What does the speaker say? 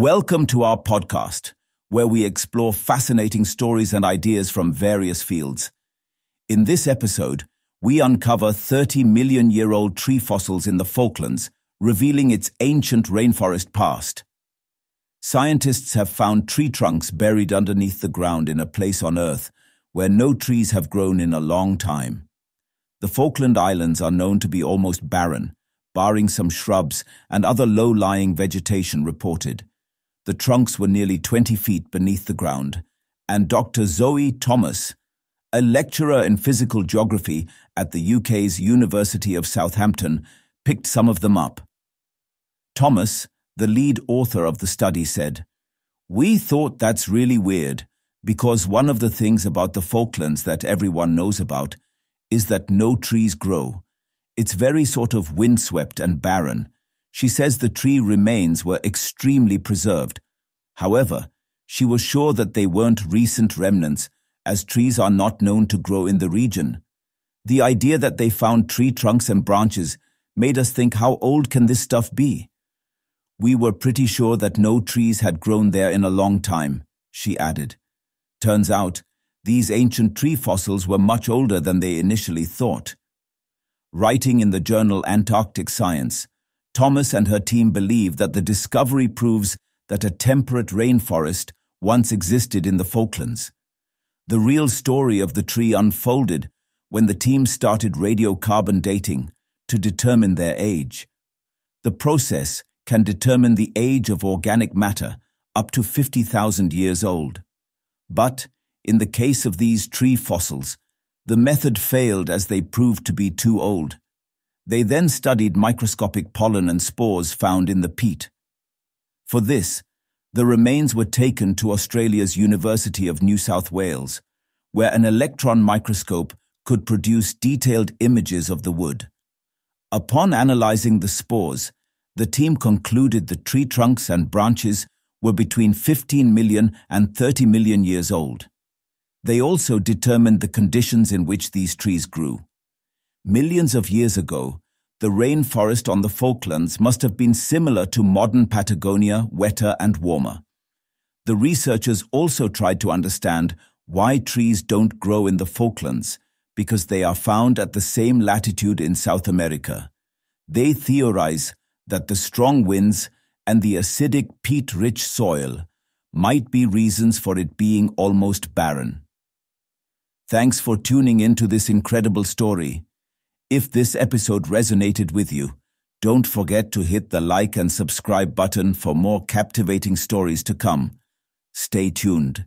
Welcome to our podcast, where we explore fascinating stories and ideas from various fields. In this episode, we uncover 30 million-year-old tree fossils in the Falklands, revealing its ancient rainforest past. Scientists have found tree trunks buried underneath the ground in a place on Earth where no trees have grown in a long time. The Falkland Islands are known to be almost barren, barring some shrubs and other low-lying vegetation reported. The trunks were nearly 20 feet beneath the ground, and Dr. Zoe Thomas, a lecturer in physical geography at the UK's University of Southampton, picked some of them up. Thomas, the lead author of the study, said, "We thought that's really weird because one of the things about the Falklands that everyone knows about is that no trees grow. It's very sort of windswept and barren." She says the tree remains were extremely preserved. However, she was sure that they weren't recent remnants, as trees are not known to grow in the region. "The idea that they found tree trunks and branches made us think, how old can this stuff be? We were pretty sure that no trees had grown there in a long time," she added. Turns out, these ancient tree fossils were much older than they initially thought. Writing in the journal Antarctic Science, Thomas and her team believe that the discovery proves that a temperate rainforest once existed in the Falklands. The real story of the tree unfolded when the team started radiocarbon dating to determine their age. The process can determine the age of organic matter up to 50,000 years old. But in the case of these tree fossils, the method failed as they proved to be too old. They then studied microscopic pollen and spores found in the peat. For this, the remains were taken to Australia's University of New South Wales, where an electron microscope could produce detailed images of the wood. Upon analysing the spores, the team concluded the tree trunks and branches were between 15 million and 30 million years old. They also determined the conditions in which these trees grew. Millions of years ago, the rainforest on the Falklands must have been similar to modern Patagonia, wetter and warmer. The researchers also tried to understand why trees don't grow in the Falklands, because they are found at the same latitude in South America. They theorize that the strong winds and the acidic peat-rich soil might be reasons for it being almost barren. Thanks for tuning into this incredible story. If this episode resonated with you, don't forget to hit the like and subscribe button for more captivating stories to come. Stay tuned.